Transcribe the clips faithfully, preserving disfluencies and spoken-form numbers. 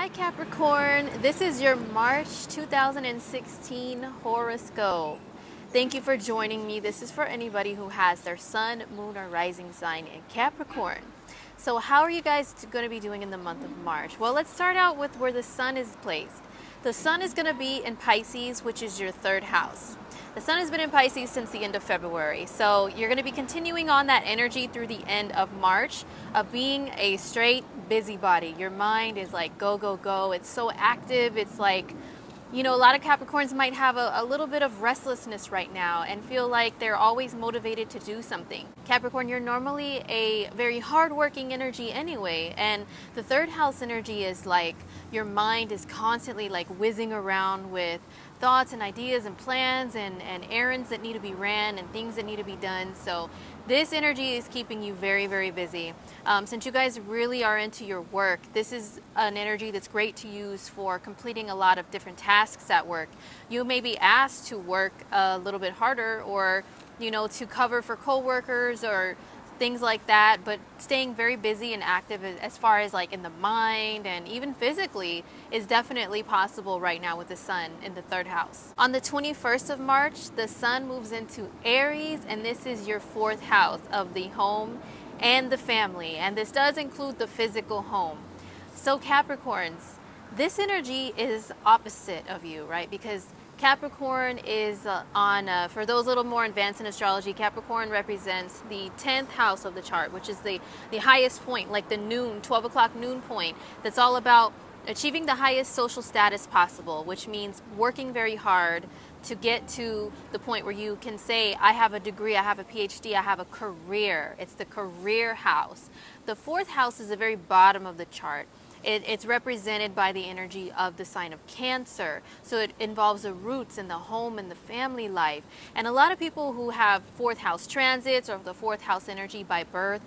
Hi Capricorn, this is your March two thousand sixteen horoscope. Thank you for joining me. This is for anybody who has their sun, moon, or rising sign in Capricorn. So how are you guys going to be doing in the month of March? Well, let's start out with where the sun is placed. The sun is going to be in Pisces, which is your third house. The sun has been in Pisces since the end of February, so you're going to be continuing on that energy through the end of March of being a straight busybody. Your mind is like go, go, go. It's so active. It's like, you know, a lot of Capricorns might have a, a little bit of restlessness right now and feel like they're always motivated to do something. Capricorn, you're normally a very hardworking energy anyway, and the third house energy is like your mind is constantly like whizzing around with thoughts and ideas and plans and, and errands that need to be ran and things that need to be done. So this energy is keeping you very, very busy. Um, since you guys really are into your work, this is an energy that's great to use for completing a lot of different tasks at work. You may be asked to work a little bit harder or, you know, to cover for coworkers or things like that, but staying very busy and active as far as like in the mind and even physically is definitely possible right now with the sun in the third house. On the twenty-first of March, the sun moves into Aries, and this is your fourth house of the home and the family, and this does include the physical home. So Capricorns, this energy is opposite of you, right? Because Capricorn is on, uh, for those a little more advanced in astrology, Capricorn represents the tenth house of the chart, which is the, the highest point, like the noon, twelve o'clock noon point. That's all about achieving the highest social status possible, which means working very hard to get to the point where you can say, I have a degree, I have a P H D, I have a career. It's the career house. The fourth house is the very bottom of the chart. It, it's represented by the energy of the sign of Cancer. So it involves the roots and the home and the family life. And a lot of people who have fourth house transits or the fourth house energy by birth,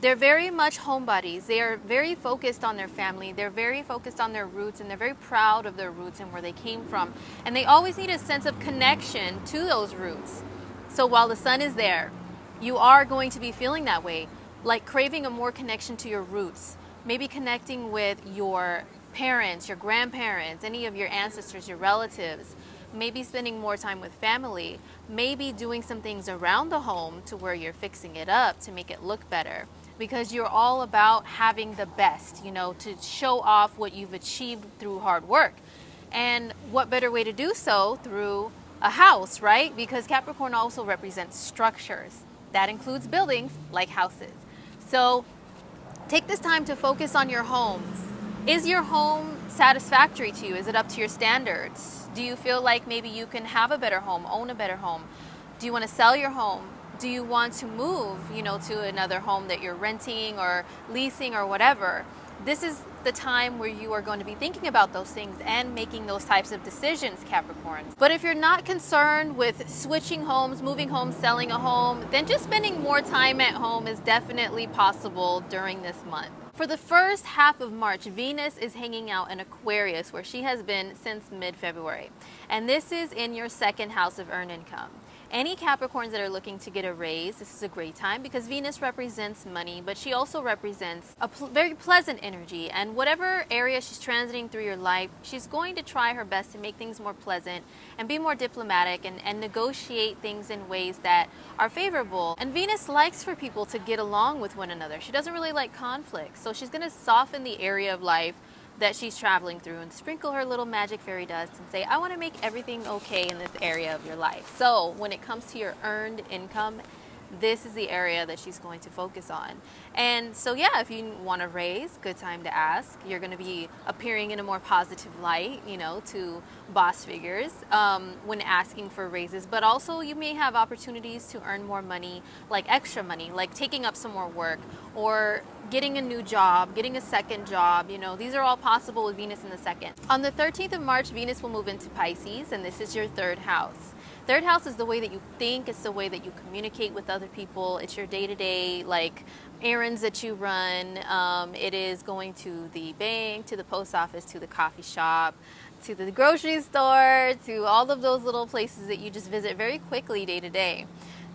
they're very much homebodies. They are very focused on their family. They're very focused on their roots, and they're very proud of their roots and where they came from. And they always need a sense of connection to those roots. So while the sun is there, you are going to be feeling that way, like craving a more connection to your roots. Maybe connecting with your parents, your grandparents, any of your ancestors, your relatives, maybe spending more time with family, maybe doing some things around the home to where you're fixing it up to make it look better, because you're all about having the best, you know, to show off what you've achieved through hard work. And what better way to do so through a house, right? Because Capricorn also represents structures. That includes buildings like houses. So take this time to focus on your home. Is your home satisfactory to you? Is it up to your standards? Do you feel like maybe you can have a better home, own a better home? Do you want to sell your home? Do you want to move, you know, to another home that you're renting or leasing or whatever? This is the time where you are going to be thinking about those things and making those types of decisions, Capricorns. But if you're not concerned with switching homes, moving homes, selling a home, then just spending more time at home is definitely possible during this month. For the first half of March, Venus is hanging out in Aquarius, where she has been since mid-February. And this is in your second house of earned income. Any Capricorns that are looking to get a raise, this is a great time, because Venus represents money, but she also represents a pl- very pleasant energy. And whatever area she's transiting through your life, she's going to try her best to make things more pleasant and be more diplomatic and, and negotiate things in ways that are favorable. And Venus likes for people to get along with one another. She doesn't really like conflict, so she's going to soften the area of life that she's traveling through and sprinkle her little magic fairy dust and say, I want to make everything okay in this area of your life. So when it comes to your earned income, this is the area that she's going to focus on. And so yeah, if you want to raise, good time to ask. You're going to be appearing in a more positive light, you know, to boss figures um, when asking for raises. But also you may have opportunities to earn more money, like extra money, like taking up some more work or getting a new job, getting a second job. You know, these are all possible with Venus in the second. On the thirteenth of March, Venus will move into Pisces, and this is your third house. Third house is the way that you think, it's the way that you communicate with other people, it's your day-to-day, like, errands that you run, um, it is going to the bank, to the post office, to the coffee shop, to the grocery store, to all of those little places that you just visit very quickly day-to-day.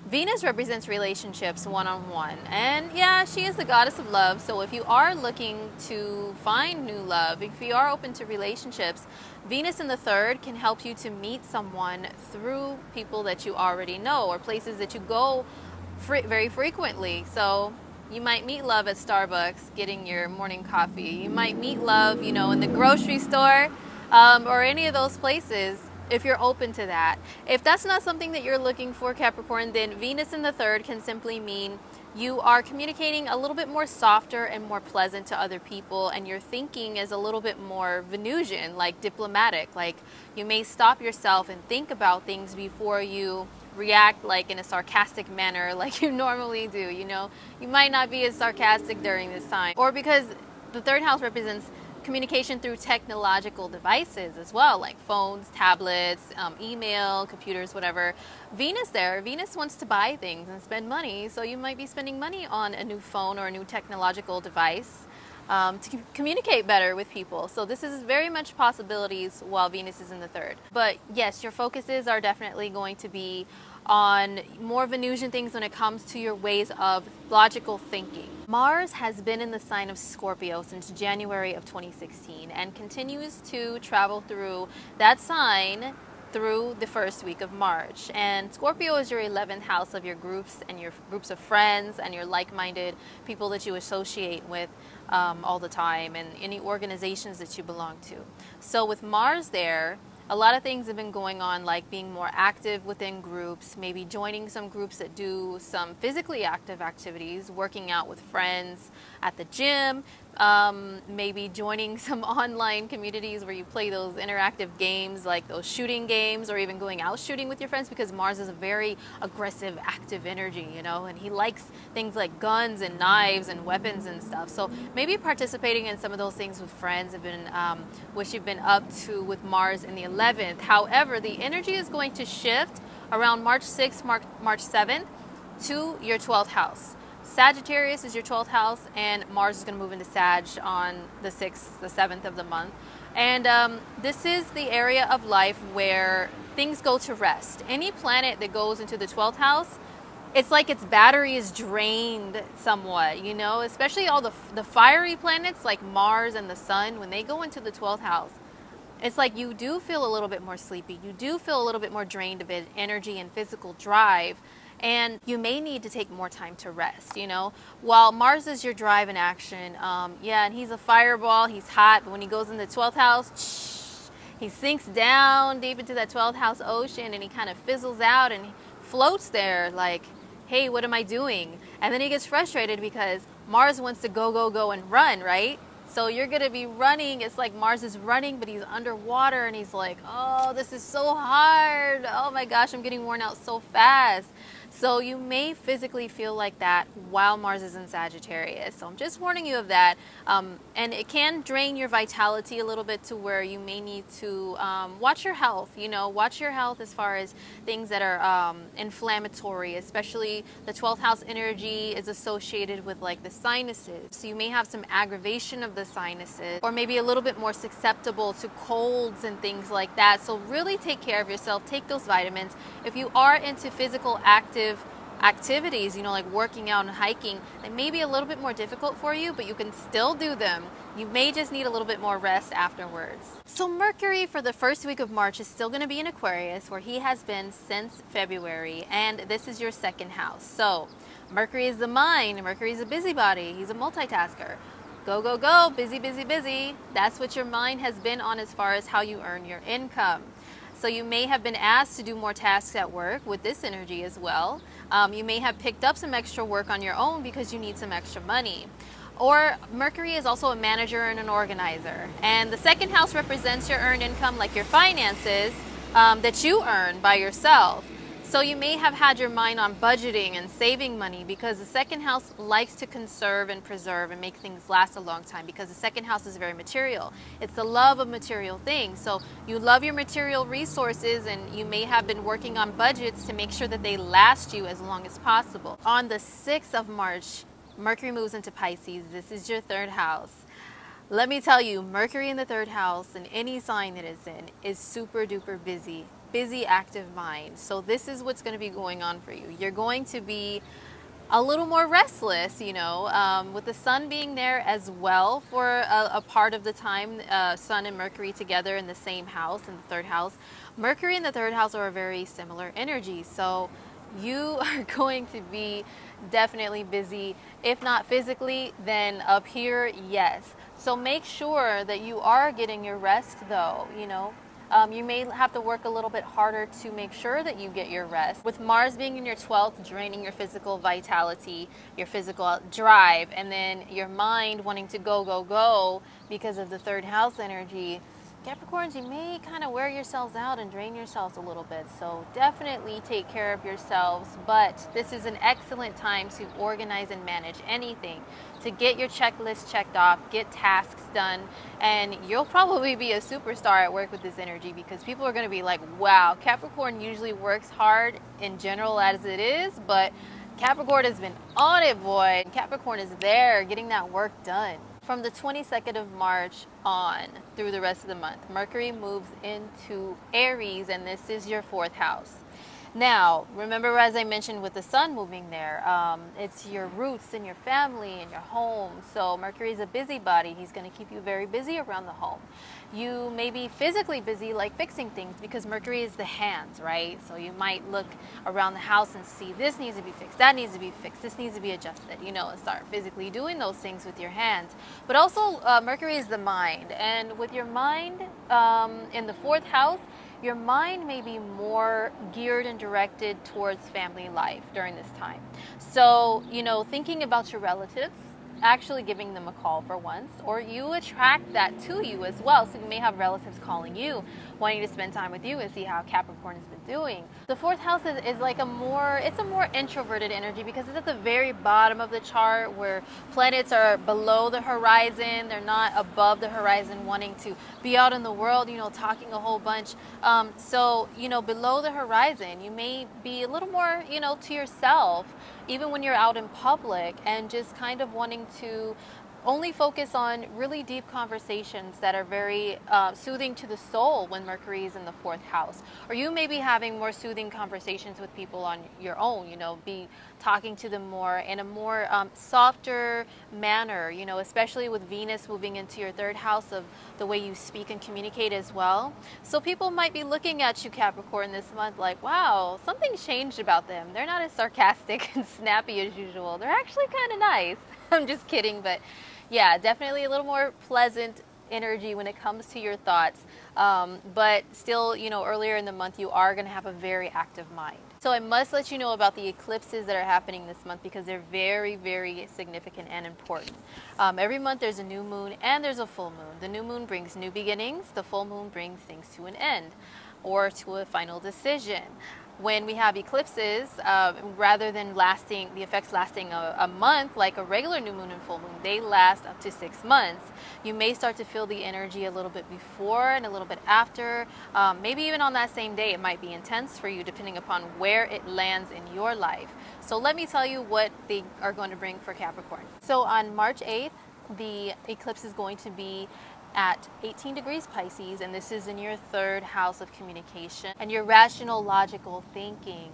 Venus represents relationships one-on-one, and yeah, she is the goddess of love. So if you are looking to find new love, if you are open to relationships, Venus in the third can help you to meet someone through people that you already know or places that you go fr very frequently. So you might meet love at Starbucks getting your morning coffee. You might meet love, you know, in the grocery store um, or any of those places. If you're open to that. If that's not something that you're looking for, Capricorn, then Venus in the third can simply mean you are communicating a little bit more softer and more pleasant to other people, and your thinking is a little bit more Venusian, like diplomatic. Like you may stop yourself and think about things before you react like in a sarcastic manner like you normally do, you know. You might not be as sarcastic during this time. Or because the third house represents communication through technological devices as well, like phones, tablets, um, email, computers, whatever. Venus there, Venus wants to buy things and spend money, so you might be spending money on a new phone or a new technological device um, to communicate better with people. So this is very much possibilities while Venus is in the third. But yes, your focuses are definitely going to be on more Venusian things when it comes to your ways of logical thinking. Mars has been in the sign of Scorpio since January of twenty sixteen and continues to travel through that sign through the first week of March. And Scorpio is your eleventh house of your groups and your groups of friends and your like-minded people that you associate with um, all the time, and any organizations that you belong to. So with Mars there, a lot of things have been going on, like being more active within groups, maybe joining some groups that do some physically active activities, working out with friends at the gym, um, maybe joining some online communities where you play those interactive games, like those shooting games, or even going out shooting with your friends, because Mars is a very aggressive, active energy, you know, and he likes things like guns and knives and weapons and stuff. So maybe participating in some of those things with friends have been um, what you've been up to with Mars in the eleventh. However, the energy is going to shift around March sixth, March seventh to your twelfth house. Sagittarius is your twelfth house, and Mars is going to move into Sag on the sixth, the seventh of the month. And um, this is the area of life where things go to rest. Any planet that goes into the twelfth house, it's like its battery is drained somewhat, you know, especially all the, the fiery planets like Mars and the Sun. When they go into the twelfth house, it's like you do feel a little bit more sleepy. You do feel a little bit more drained of energy and physical drive, and you may need to take more time to rest, you know. While Mars is your drive and action, um, yeah, and he's a fireball, he's hot, but when he goes in the twelfth house, shh, he sinks down deep into that twelfth house ocean, and he kind of fizzles out and floats there like, hey, what am I doing? And then he gets frustrated because Mars wants to go, go, go and run, right? So you're going to be running. It's like Mars is running, but he's underwater, and he's like, oh, this is so hard. Oh my gosh, I'm getting worn out so fast. So you may physically feel like that while Mars is in Sagittarius. So I'm just warning you of that. Um, and it can drain your vitality a little bit to where you may need to um, watch your health, you know, watch your health as far as things that are um, inflammatory, especially the twelfth house energy is associated with like the sinuses. So you may have some aggravation of the sinuses, or maybe a little bit more susceptible to colds and things like that. So really take care of yourself, take those vitamins. If you are into physical active activities, you know, like working out and hiking, they may be a little bit more difficult for you, but you can still do them. You may just need a little bit more rest afterwards. So Mercury for the first week of March is still going to be in Aquarius, where he has been since February, and this is your second house. So Mercury is the mind. Mercury is a busybody. He's a multitasker. Go, go, go. Busy, busy, busy. That's what your mind has been on as far as how you earn your income. So you may have been asked to do more tasks at work with this energy as well. Um, you may have picked up some extra work on your own because you need some extra money. Or Mercury is also a manager and an organizer. And the second house represents your earned income, like your finances um, that you earn by yourself. So you may have had your mind on budgeting and saving money, because the second house likes to conserve and preserve and make things last a long time, because the second house is very material. It's the love of material things. So you love your material resources, and you may have been working on budgets to make sure that they last you as long as possible. On the sixth of March, Mercury moves into Pisces. This is your third house. Let me tell you, Mercury in the third house, in any sign that it's in, is super duper busy. busy, active mind. So this is what's going to be going on for you. You're going to be a little more restless, you know, um, with the sun being there as well for a, a part of the time. Uh, sun and Mercury together in the same house, in the third house. Mercury and the third house are a very similar energy. So you are going to be definitely busy, if not physically, then up here, yes. So make sure that you are getting your rest though, you know. Um, you may have to work a little bit harder to make sure that you get your rest. With Mars being in your twelfth, draining your physical vitality, your physical drive, and then your mind wanting to go, go, go because of the third house energy, Capricorns, you may kind of wear yourselves out and drain yourselves a little bit. So definitely take care of yourselves, but this is an excellent time to organize and manage anything, to get your checklist checked off, get tasks done, and you'll probably be a superstar at work with this energy because people are going to be like, wow, Capricorn usually works hard in general as it is, but Capricorn has been on it, boy. Capricorn is there getting that work done. From the twenty-second of March on through the rest of the month, Mercury moves into Aries, and this is your fourth house. Now, remember, as I mentioned, with the sun moving there, um, it's your roots and your family and your home. So Mercury is a busybody. He's going to keep you very busy around the home. You may be physically busy, like fixing things, because Mercury is the hands, right? So you might look around the house and see this needs to be fixed, that needs to be fixed, this needs to be adjusted, you know, and start physically doing those things with your hands. But also, uh, Mercury is the mind. And with your mind um, in the fourth house, your mind may be more geared and directed towards family life during this time. So, you know, thinking about your relatives, actually giving them a call for once, or you attract that to you as well. So you may have relatives calling you, wanting to spend time with you and see how Capricorn has been doing. The fourth house is, is like a more, it's a more introverted energy because it's at the very bottom of the chart where planets are below the horizon. They're not above the horizon wanting to be out in the world, you know, talking a whole bunch. Um, so, you know, below the horizon, you may be a little more, you know, to yourself, even when you're out in public, and just kind of wanting to only focus on really deep conversations that are very uh, soothing to the soul when Mercury is in the fourth house. Or you may be having more soothing conversations with people on your own, you know, be talking to them more in a more um, softer manner, you know, especially with Venus moving into your third house of the way you speak and communicate as well. So people might be looking at you, Capricorn, this month like, wow, something's changed about them. They're not as sarcastic and snappy as usual. They're actually kind of nice. I'm just kidding, but yeah, definitely a little more pleasant energy when it comes to your thoughts. Um, but still, you know, earlier in the month, you are going to have a very active mind. So I must let you know about the eclipses that are happening this month because they're very, very significant and important. Um, every month there's a new moon and there's a full moon. The new moon brings new beginnings. The full moon brings things to an end or to a final decision. When we have eclipses, uh, rather than lasting, the effects lasting a, a month, like a regular new moon and full moon, they last up to six months. You may start to feel the energy a little bit before and a little bit after. Um, maybe even on that same day, it might be intense for you, depending upon where it lands in your life. So let me tell you what they are going to bring for Capricorn. So on March eighth, the eclipse is going to be at eighteen degrees Pisces, and this is in your third house of communication and your rational, logical thinking.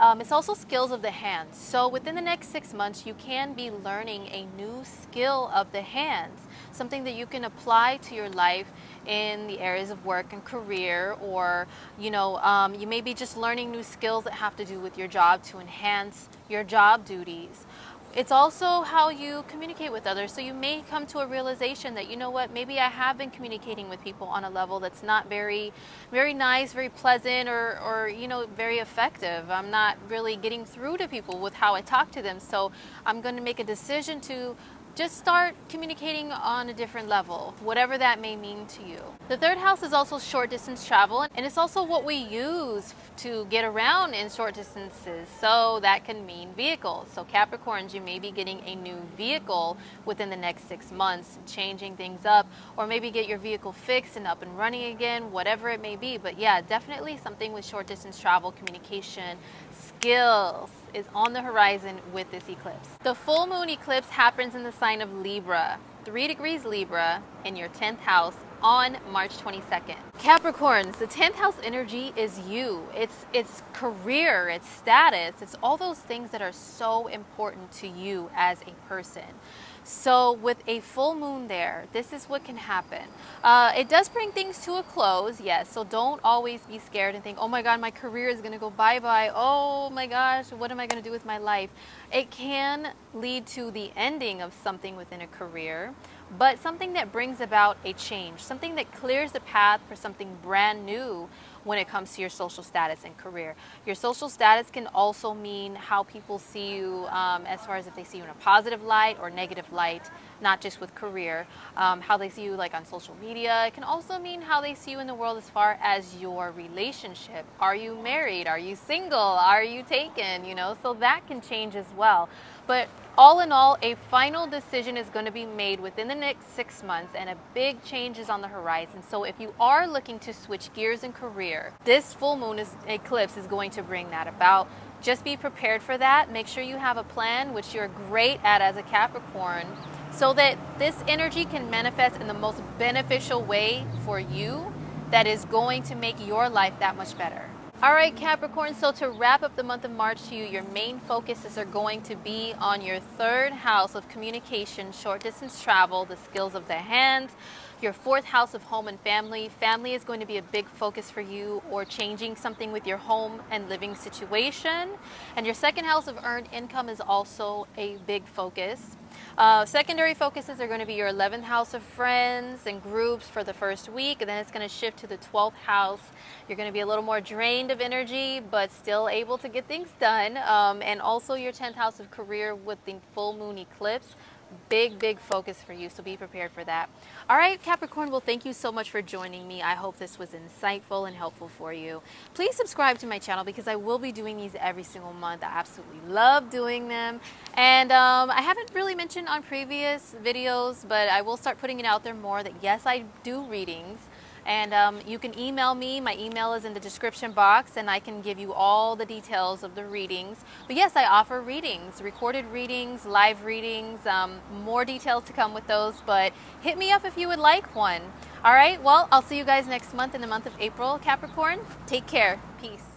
Um, it's also skills of the hands. So within the next six months, you can be learning a new skill of the hands, something that you can apply to your life in the areas of work and career, or, you know, um, you may be just learning new skills that have to do with your job to enhance your job duties. It's also how you communicate with others. So you may come to a realization that, you know what, maybe I have been communicating with people on a level that's not very, very nice, very pleasant, or, or, you know, very effective. I'm not really getting through to people with how I talk to them. So I'm going to make a decision to just start communicating on a different level, whatever that may mean to you. The third house is also short distance travel, and it's also what we use to get around in short distances. So that can mean vehicles. So Capricorns, you may be getting a new vehicle within the next six months, changing things up, or maybe get your vehicle fixed and up and running again, whatever it may be. But yeah, definitely something with short distance travel, communication, skills is on the horizon with this eclipse. The full moon eclipse happens in the sign of Libra, three degrees Libra in your tenth house on March twenty-second. Capricorns, the tenth house energy is you. It's, it's career, it's status, it's all those things that are so important to you as a person. So with a full moon there, this is what can happen. Uh, it does bring things to a close, yes. So don't always be scared and think, oh my God, my career is gonna go bye-bye. Oh my gosh, what am I gonna do with my life? It can lead to the ending of something within a career, but something that brings about a change, something that clears the path for something brand new when it comes to your social status and career. Your social status can also mean how people see you, um, as far as if they see you in a positive light or negative light, not just with career, um, how they see you like on social media. It can also mean how they see you in the world as far as your relationship. Are you married? Are you single? Are you taken? You know, so that can change as well. But all in all, a final decision is going to be made within the next six months and a big change is on the horizon. So if you are looking to switch gears in career, this full moon is, eclipse is going to bring that about. Just be prepared for that. Make sure you have a plan, which you're great at as a Capricorn, so that this energy can manifest in the most beneficial way for you that is going to make your life that much better. All right, Capricorn, so to wrap up the month of March to you, your main focuses are going to be on your third house of communication, short distance travel, the skills of the hands, your fourth house of home and family. Family is going to be a big focus for you, or changing something with your home and living situation. And your second house of earned income is also a big focus. Uh, secondary focuses are going to be your eleventh house of friends and groups for the first week, and then it's going to shift to the twelfth house. You're going to be a little more drained of energy, but still able to get things done. Um, and also your tenth house of career with the full moon eclipse. Big, big focus for you, so be prepared for that. All right, Capricorn, well, thank you so much for joining me. I hope this was insightful and helpful for you. Please subscribe to my channel because I will be doing these every single month. I absolutely love doing them. And um, I haven't really mentioned on previous videos, but I will start putting it out there more that, yes, I do readings. And um, you can email me. My email is in the description box, and I can give you all the details of the readings. But yes, I offer readings, recorded readings, live readings, um, more details to come with those. But hit me up if you would like one. All right, well, I'll see you guys next month in the month of April, Capricorn. Take care. Peace.